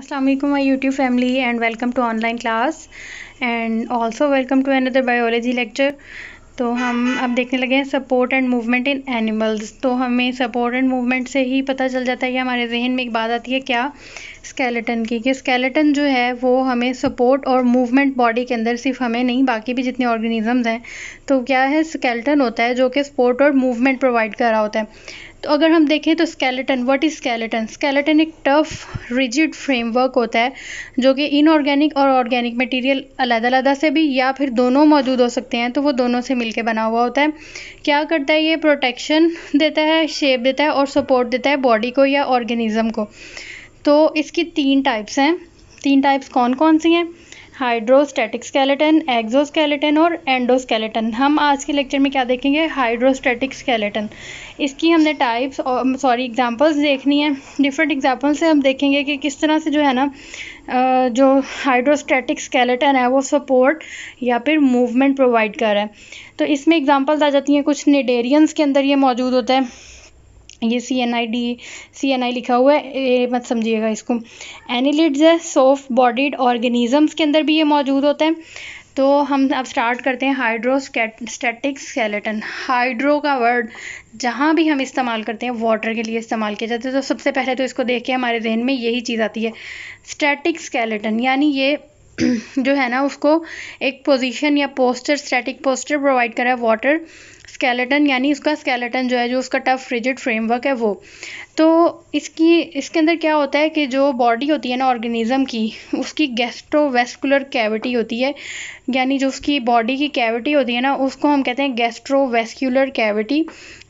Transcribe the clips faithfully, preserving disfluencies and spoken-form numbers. Assalamu alaikum my YouTube family and welcome to online class and also welcome to another biology lecture। तो हम अब देखने लगे हैं support and movement in animals. तो हमें सपोर्ट एंड मूवमेंट से ही पता चल जाता है कि हमारे जहन में एक बात आती है क्या, स्केलेटन की, कि स्केलेटन जो है वो हमें सपोर्ट और मूवमेंट बॉडी के अंदर, सिर्फ हमें नहीं बाकी भी जितने ऑर्गेनिजम्स हैं, तो क्या है स्केलेटन होता है जो कि सपोर्ट और मूवमेंट प्रोवाइड कर रहा होता है। तो अगर हम देखें तो skeleton, what is skeleton? Skeleton एक टफ रिजिड फ्रेमवर्क होता है जो कि इनऑर्गेनिक और ऑर्गेनिक मटेरियल अलग-अलग से भी या फिर दोनों मौजूद हो सकते हैं, तो वो दोनों से मिलके बना हुआ होता है। क्या करता है ये? प्रोटेक्शन देता है, शेप देता है और सपोर्ट देता है बॉडी को या ऑर्गेनिज्म को। तो इसकी तीन टाइप्स हैं। तीन टाइप्स कौन कौन सी हैं? हाइड्रोस्टैटिक स्केलेटन, एक्सोस्केलेटन और एंडोस्केलेटन। हम आज के लेक्चर में क्या देखेंगे? Hydrostatic skeleton. इसकी हमने टाइप्स सॉरी एग्जांपल्स देखनी है। डिफरेंट एग्जांपल्स से हम देखेंगे कि किस तरह से जो है ना जो हाइड्रोस्टैटिक स्केलेटन है वो सपोर्ट या फिर मूवमेंट प्रोवाइड कर रहा है। तो इसमें एग्जांपल्स आ जाती हैं, कुछ निडेरियंस के अंदर ये मौजूद होता है। ये C N I D C N I लिखा हुआ है, ये मत समझिएगा इसको। एनिलिड्स है, सॉफ्ट बॉडीड ऑर्गेनिजम्स के अंदर भी ये मौजूद होते हैं। तो हम अब स्टार्ट करते हैं हाइड्रोस्टैटिक स्केलेटन। हाइड्रो का वर्ड जहाँ भी हम इस्तेमाल करते हैं वाटर के लिए इस्तेमाल किया जाता है, तो सबसे पहले तो इसको देख के हमारे जहन में यही चीज़ आती है स्टैटिक स्केलेटन, यानी ये जो है ना उसको एक पोजीशन या पोस्चर, स्टैटिक पोस्चर प्रोवाइड करा है। वाटर स्केलेटन यानी उसका स्केलेटन जो है, जो उसका टफ रिजिड फ्रेमवर्क है वो। तो इसकी इसके अंदर क्या होता है कि जो बॉडी होती है ना ऑर्गेनिज्म की, उसकी गैस्ट्रोवैस्कुलर कैविटी होती है, यानी जो उसकी बॉडी की कैविटी होती है ना उसको हम कहते हैं गैस्ट्रोवैस्कुलर कैविटी,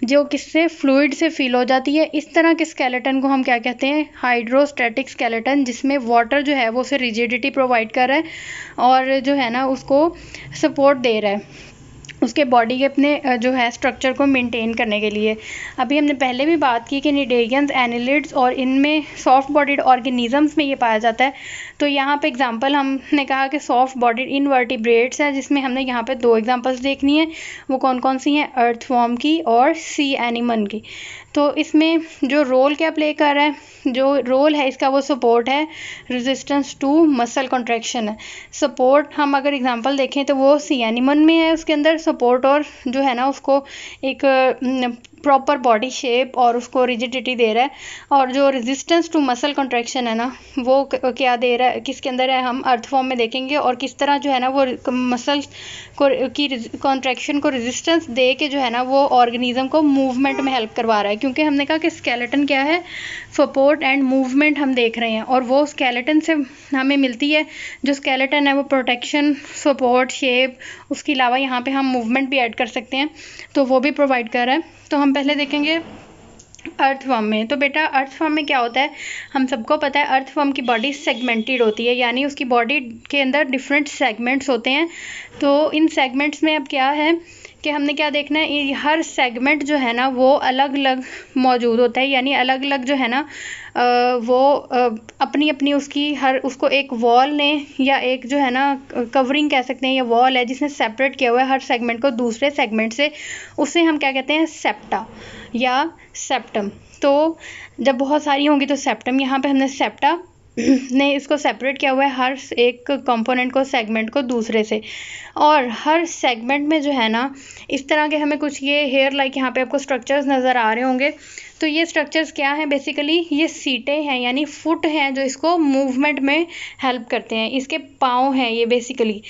जो किससे फ्लूइड से फील हो जाती है। इस तरह के स्केलेटन को हम क्या कहते हैं? हाइड्रोस्टैटिक स्केलेटन, जिसमें वाटर जो है वो उसे रिजिडिटी प्रोवाइड कर रहा है और जो है ना उसको सपोर्ट दे रहा है उसके बॉडी के अपने जो है स्ट्रक्चर को मेंटेन करने के लिए। अभी हमने पहले भी बात की कि निडेरियंस, एनिलिड्स और इनमें सॉफ्ट बॉडीड ऑर्गेनिजम्स में ये पाया जाता है। तो यहाँ पे एग्जांपल हमने कहा कि सॉफ्ट बॉडीड इनवर्टिब्रेट्स है, जिसमें हमने यहाँ पे दो एग्जांपल्स देखनी है। वो कौन कौन सी हैं? अर्थवॉर्म की और सी एनिमन की। तो इसमें जो रोल क्या प्ले कर रहा है, जो रोल है इसका वो सपोर्ट है, रेजिस्टेंस टू मसल कॉन्ट्रैक्शन है। सपोर्ट हम अगर एग्जांपल देखें तो वो सी एनिमन में है, उसके अंदर सपोर्ट और जो है ना उसको एक प्रॉपर बॉडी शेप और उसको रिजिडिटी दे रहा है। और जो रेजिस्टेंस टू मसल कॉन्ट्रैक्शन है ना वो क्या दे रहा है, किसके अंदर है, हम अर्थवॉर्म में देखेंगे। और किस तरह जो है ना वो मसल को की कॉन्ट्रैक्शन को रेजिस्टेंस दे के जो है ना वो ऑर्गेनिज्म को मूवमेंट में हेल्प करवा रहा है, क्योंकि हमने कहा कि स्केलेटन क्या है, सपोर्ट एंड मूवमेंट हम देख रहे हैं। और वो स्केलेटन से हमें मिलती है, जो स्केलेटन है वो प्रोटेक्शन, सपोर्ट, शेप, उसके अलावा यहाँ पे हम मूवमेंट भी ऐड कर सकते हैं, तो वो भी प्रोवाइड कर रहा है। तो हम पहले देखेंगे अर्थवर्म में। तो बेटा अर्थवर्म में क्या होता है, हम सबको पता है अर्थवर्म की बॉडी सेगमेंटेड होती है, यानी उसकी बॉडी के अंदर डिफरेंट सेगमेंट्स होते हैं। तो इन सेगमेंट्स में अब क्या है कि हमने क्या देखना है, हर सेगमेंट जो है ना वो अलग अलग मौजूद होता है, यानी अलग अलग जो है ना वो अपनी अपनी उसकी हर उसको एक वॉल ने या एक जो है ना कवरिंग कह सकते हैं, या वॉल है जिसने सेपरेट किया हुआ है हर सेगमेंट को दूसरे सेगमेंट से, उसे हम क्या कहते हैं? सेप्टा या सेप्टम। तो जब बहुत सारी होंगी तो सेप्टम। यहाँ पे हमने सेप्टा ने इसको सेपरेट किया हुआ है हर एक कंपोनेंट को, सेगमेंट को दूसरे से। और हर सेगमेंट में जो है ना इस तरह के हमें कुछ ये हेयर लाइक यहाँ पे आपको स्ट्रक्चर्स नज़र आ रहे होंगे। तो ये स्ट्रक्चर्स क्या हैं? बेसिकली ये सीटें हैं, यानी फुट हैं जो इसको मूवमेंट में हेल्प करते हैं, इसके पाँव हैं ये बेसिकली।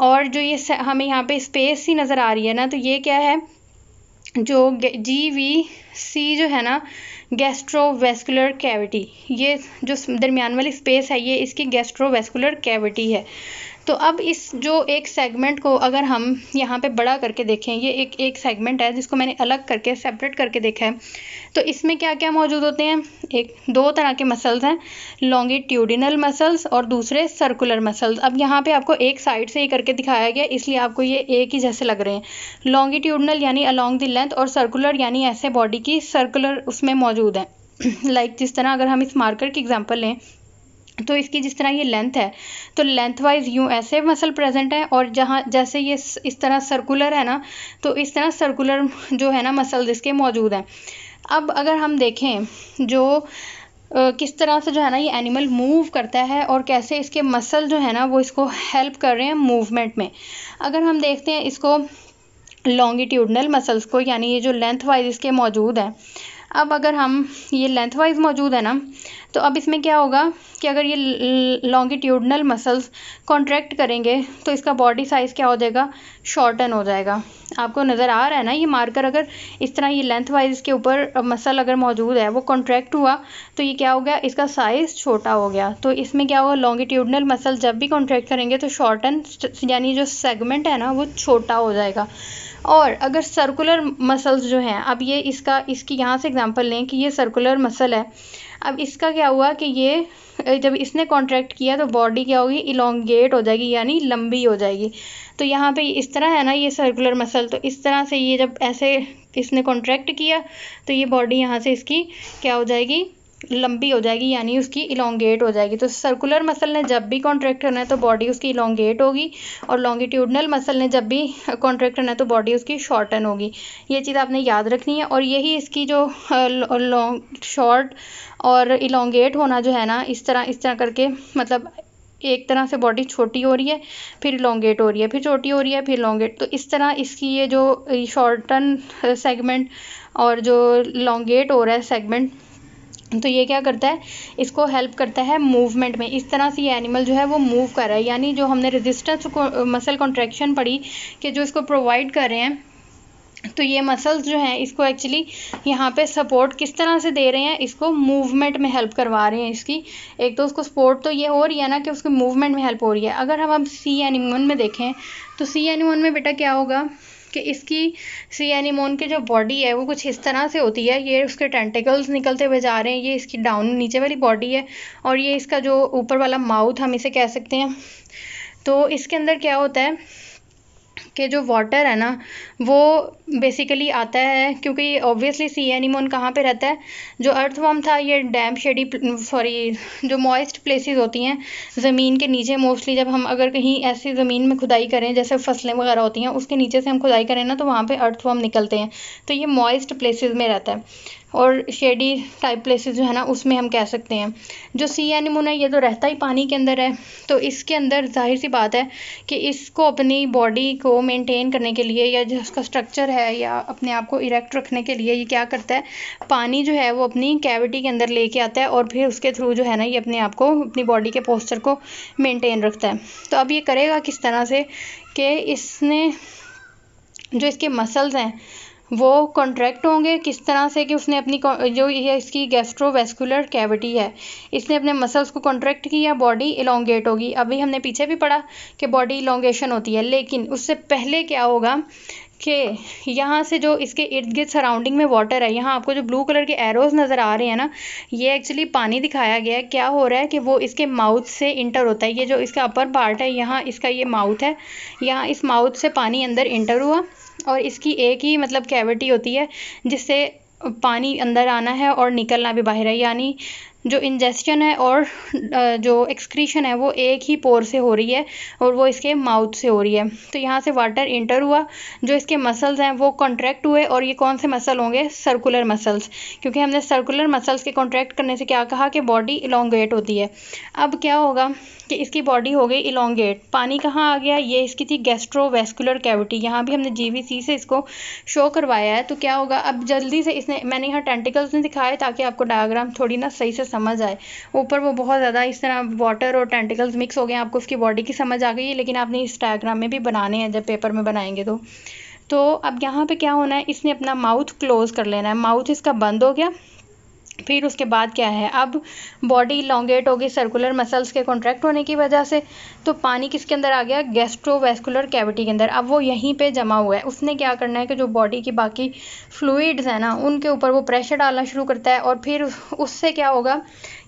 और जो ये हमें यहाँ पे स्पेस ही नज़र आ रही है ना, तो ये क्या है, जो जी वी सी जो है ना गैस्ट्रोवैस्कुलर कैविटी, ये जो दरमियान वाली स्पेस है ये इसकी गैस्ट्रोवैस्कुलर कैविटी है। तो अब इस जो एक सेगमेंट को अगर हम यहाँ पे बड़ा करके देखें, ये एक एक सेगमेंट है जिसको मैंने अलग करके सेपरेट करके देखा है, तो इसमें क्या क्या मौजूद होते हैं? एक दो तरह के मसल्स हैं, लॉन्गिट्यूडिनल मसल्स और दूसरे सर्कुलर मसल्स। अब यहाँ पे आपको एक साइड से ही करके दिखाया गया, इसलिए आपको ये एक ही जैसे लग रहे हैं। लॉन्गिट्यूडिनल यानी अलॉन्ग द लेंथ, और सर्कुलर यानी ऐसे बॉडी की सर्कुलर उसमें मौजूद है। लाइक जिस तरह अगर हम इस मार्कर की एग्जाम्पल लें तो इसकी जिस तरह ये लेंथ है, तो लेंथ वाइज यूँ ऐसे मसल प्रेजेंट है, और जहाँ जैसे ये इस तरह सर्कुलर है ना तो इस तरह सर्कुलर जो है ना मसल इसके मौजूद हैं। अब अगर हम देखें जो किस तरह से जो है ना ये एनिमल मूव करता है और कैसे इसके मसल जो है ना वो इसको हेल्प कर रहे हैं मूवमेंट में। अगर हम देखते हैं इसको लॉन्गिट्यूडनल मसल्स को, यानी ये जो लेंथ वाइज इसके मौजूद हैं। अब अगर हम ये लेंथ वाइज मौजूद है ना, तो अब इसमें क्या होगा कि अगर ये लॉन्गिट्यूडनल मसल्स कॉन्ट्रैक्ट करेंगे तो इसका बॉडी साइज़ क्या हो जाएगा, शॉर्टन हो जाएगा। आपको नज़र आ रहा है ना ये मार्कर, अगर इस तरह ये लेंथ वाइज के ऊपर मसल अगर मौजूद है वो कॉन्ट्रैक्ट हुआ तो ये क्या हो गया, इसका साइज़ छोटा हो गया। तो इसमें क्या होगा, लॉन्गिट्यूडनल मसल जब भी कॉन्ट्रैक्ट करेंगे तो शॉर्टन यानी जो सेगमेंट है ना वो छोटा हो जाएगा। और अगर सर्कुलर मसल्स जो हैं, अब ये इसका इसकी यहाँ से एग्जांपल लें कि ये सर्कुलर मसल है। अब इसका क्या हुआ कि ये जब इसने कॉन्ट्रैक्ट किया तो बॉडी क्या होगी, इलोंगेट हो जाएगी यानी लंबी हो जाएगी। तो यहाँ पे इस तरह है ना ये सर्कुलर मसल, तो इस तरह से ये जब ऐसे इसने कॉन्ट्रैक्ट किया तो ये बॉडी यहाँ से इसकी क्या हो जाएगी, लंबी हो जाएगी यानी उसकी इलोंगेट हो जाएगी। तो सर्कुलर मसल ने जब भी कॉन्ट्रैक्ट करना है तो बॉडी उसकी इलोंगेट होगी, और लॉन्गिट्यूडनल मसल ने जब भी कॉन्ट्रैक्ट करना है तो बॉडी उसकी शॉर्टन होगी। ये चीज़ आपने याद रखनी है, और यही इसकी जो लॉन्ग शॉर्ट और इलोंगेट होना जो है ना, इस तरह इस तरह करके, मतलब एक तरह से बॉडी छोटी हो रही है फिर इलोंगेट हो रही है फिर छोटी हो रही है फिर इलोंगेट, तो इस तरह इसकी ये जो शॉर्टन सेगमेंट और जो इलोंगेट हो रहा है सेगमेंट, तो ये क्या करता है, इसको हेल्प करता है मूवमेंट में। इस तरह से ये एनिमल जो है वो मूव कर रहा है, यानी जो हमने रेजिस्टेंस को मसल कॉन्ट्रैक्शन पढ़ी कि जो इसको प्रोवाइड कर रहे हैं, तो ये मसल्स जो हैं इसको एक्चुअली यहाँ पे सपोर्ट किस तरह से दे रहे हैं, इसको मूवमेंट में हेल्प करवा रहे हैं इसकी। एक तो उसको सपोर्ट तो ये हो रही है ना कि उसके मूवमेंट में हेल्प हो रही है। अगर हम अब सी एनिमोन में देखें तो सी एनिमोन में बेटा क्या होगा कि इसकी सी एनिमोन के जो बॉडी है वो कुछ इस तरह से होती है। ये उसके टेंटिकल्स निकलते हुए जा रहे हैं, ये इसकी डाउन नीचे वाली बॉडी है, और ये इसका जो ऊपर वाला माउथ हम इसे कह सकते हैं। तो इसके अंदर क्या होता है कि जो वाटर है ना वो बेसिकली आता है, क्योंकि ऑब्वियसली सी एनिमोन कहाँ पे रहता है, जो अर्थवर्म था ये डैम्प शेडी सॉरी जो मॉइस्ट प्लेसेस होती हैं ज़मीन के नीचे, मोस्टली जब हम अगर कहीं ऐसी ज़मीन में खुदाई करें जैसे फसलें वगैरह होती हैं उसके नीचे से हम खुदाई करें ना तो वहाँ पे अर्थवर्म निकलते हैं। तो ये मॉइस्ट प्लेसेस में रहता है और शेडी टाइप प्लेसेस जो है ना उसमें हम कह सकते हैं। जो सी एनिमोन है ये तो रहता ही पानी के अंदर है, तो इसके अंदर जाहिर सी बात है कि इसको अपनी बॉडी को मेंटेन करने के लिए या जो उसका स्ट्रक्चर है या अपने आप को इरेक्ट रखने के लिए ये क्या करता है, पानी जो है वो अपनी कैविटी के अंदर लेके आता है और फिर उसके थ्रू जो है ना ये अपने आप को, अपनी बॉडी के पोस्चर को मेनटेन रखता है। तो अब ये करेगा किस तरह से कि इसने जो इसके मसल्स हैं वो कॉन्ट्रैक्ट होंगे किस तरह से कि उसने अपनी जो ये इसकी गैस्ट्रोवैस्कुलर कैविटी है इसने अपने मसल्स को कॉन्ट्रैक्ट किया, बॉडी इलोंगेट होगी। अभी हमने पीछे भी पढ़ा कि बॉडी इलोंगेशन होती है, लेकिन उससे पहले क्या होगा कि यहाँ से जो इसके इर्द गिर्द सराउंडिंग में वाटर है, यहाँ आपको जो ब्लू कलर के एरोज़ नज़र आ रहे हैं ना ये एक्चुअली पानी दिखाया गया है। क्या हो रहा है कि वो इसके माउथ से इंटर होता है, ये जो इसका अपर पार्ट है यहाँ इसका ये माउथ है, यहाँ इस माउथ से पानी अंदर इंटर हुआ और इसकी एक ही मतलब कैविटी होती है जिससे पानी अंदर आना है और निकलना भी बाहर है, यानी जो इंजेस्शन है और जो एक्सक्रीशन है वो एक ही पोर से हो रही है और वो इसके माउथ से हो रही है। तो यहाँ से वाटर इंटर हुआ, जो इसके मसल्स हैं वो कॉन्ट्रैक्ट हुए, और ये कौन से मसल होंगे, सर्कुलर मसल्स, क्योंकि हमने सर्कुलर मसल्स के कॉन्ट्रैक्ट करने से क्या कहा कि बॉडी इलोंगेट होती है। अब क्या होगा कि इसकी बॉडी हो गई इलोंगेट, पानी कहाँ आ गया, ये इसकी थी गैस्ट्रोवैस्कुलर कैविटी, यहाँ भी हमने जी वी सी से इसको शो करवाया है। तो क्या होगा, अब जल्दी से इसने, मैंने यहाँ टेंटिकल्स ने दिखाए ताकि आपको डायग्राम थोड़ी ना सही से समझ आए। ऊपर वो बहुत ज़्यादा इस तरह वाटर और टेंटिकल्स मिक्स हो गए, आपको उसकी बॉडी की समझ आ गई है, लेकिन आपने इस डायग्राम में भी बनाने हैं जब पेपर में बनाएंगे तो। तो अब यहाँ पे क्या होना है, इसने अपना माउथ क्लोज़ कर लेना है, माउथ इसका बंद हो गया। फिर उसके बाद क्या है, अब बॉडी इलोंगेट होगी सर्कुलर मसल्स के कॉन्ट्रैक्ट होने की वजह से, तो पानी किसके अंदर आ गया, गैस्ट्रोवैस्कुलर कैविटी के अंदर। अब वो यहीं पे जमा हुआ है, उसने क्या करना है कि जो बॉडी की बाकी फ्लूइड्स हैं ना उनके ऊपर वो प्रेशर डालना शुरू करता है, और फिर उससे क्या होगा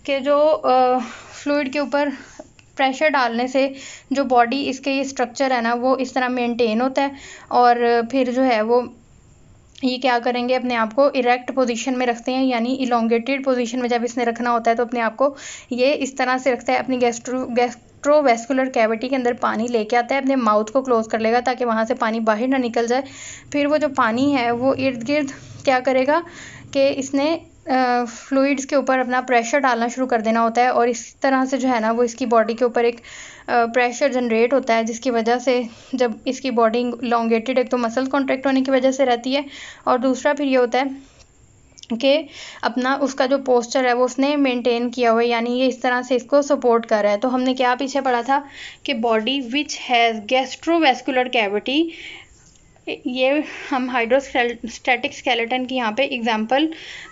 कि जो फ्लूइड के ऊपर प्रेशर डालने से जो बॉडी इसके स्ट्रक्चर है ना वो इस तरह मेनटेन होता है, और फिर जो है वो ये क्या करेंगे, अपने आप को इरेक्ट पोजीशन में रखते हैं, यानी इलोंगेटेड पोजीशन में जब इसने रखना होता है तो अपने आप को ये इस तरह से रखता है, अपनी गैस्ट्रो गैस्ट्रोवैस्कुलर कैविटी के अंदर पानी लेके आता है, अपने माउथ को क्लोज़ कर लेगा ताकि वहाँ से पानी बाहर ना निकल जाए। फिर वो जो पानी है वो इर्द गिर्द क्या करेगा कि इसने फ्लूइड्स के ऊपर अपना प्रेशर डालना शुरू कर देना होता है, और इस तरह से जो है ना वो इसकी बॉडी के ऊपर एक प्रेशर जनरेट होता है, जिसकी वजह से जब इसकी बॉडी लॉन्गेटेड एक तो मसल कॉन्ट्रैक्ट होने की वजह से रहती है, और दूसरा फिर ये होता है कि अपना उसका जो पोस्चर है वो उसने मेंटेन किया हुआ है, यानी ये इस तरह से इसको सपोर्ट कर रहा है। तो हमने क्या पीछे पढ़ा था कि body which has gastrovascular cavity, ये हम हाइड्रोस्टैटिक स्केलेटन की यहाँ पे एग्जाम्पल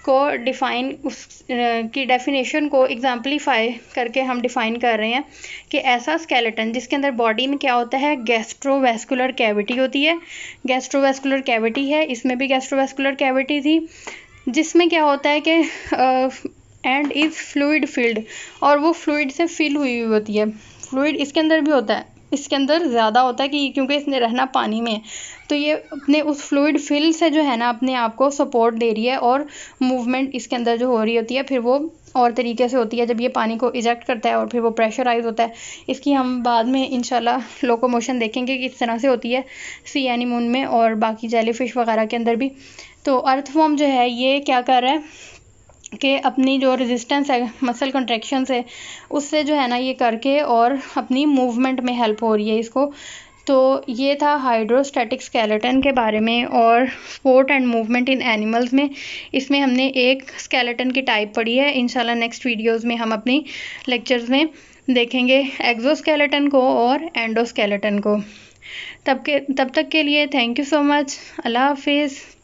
को डिफाइन उस की डेफिनेशन को एग्जाम्पलीफाई करके हम डिफ़ाइन कर रहे हैं कि ऐसा स्केलेटन जिसके अंदर बॉडी में क्या होता है, गैस्ट्रोवैस्कुलर कैविटी होती है। गैस्ट्रोवैस्कुलर कैविटी है, इसमें भी गैस्ट्रोवैस्कुलर कैविटी थी, जिसमें क्या होता है कि एंड इज़ फ्लूइड फिल्ड, और वो फ्लूइड से फिल हुई हुई होती है। फ्लूइड इसके अंदर भी होता है, इसके अंदर ज़्यादा होता है कि क्योंकि इसने रहना पानी में है, तो ये अपने उस फ्लूइड फिल से जो है ना अपने आप को सपोर्ट दे रही है, और मूवमेंट इसके अंदर जो हो रही होती है फिर वो और तरीके से होती है जब ये पानी को इजेक्ट करता है और फिर वो प्रेशराइज होता है। इसकी हम बाद में इंशाल्लाह लोकोमोशन देखेंगे कि इस तरह से होती है सी एनीमोन में और बाकी जेलीफिश वगैरह के अंदर भी। तो अर्थवर्म जो है ये क्या कर रहा है कि अपनी जो रेजिस्टेंस है मसल कंट्रैक्शन से, उससे जो है ना ये करके और अपनी मूवमेंट में हेल्प हो रही है इसको। तो ये था हाइड्रोस्टैटिक स्केलेटन के बारे में और sport and movement in animals में। इसमें हमने एक स्केलेटन की टाइप पढ़ी है, इंशाल्लाह नेक्स्ट वीडियोस में हम अपनी लेक्चर्स में देखेंगे एक्सोस्केलेटन को और एंडोस्केलेटन को। तब के तब तक के लिए थैंक यू सो मच, अल्लाह हाफिज़।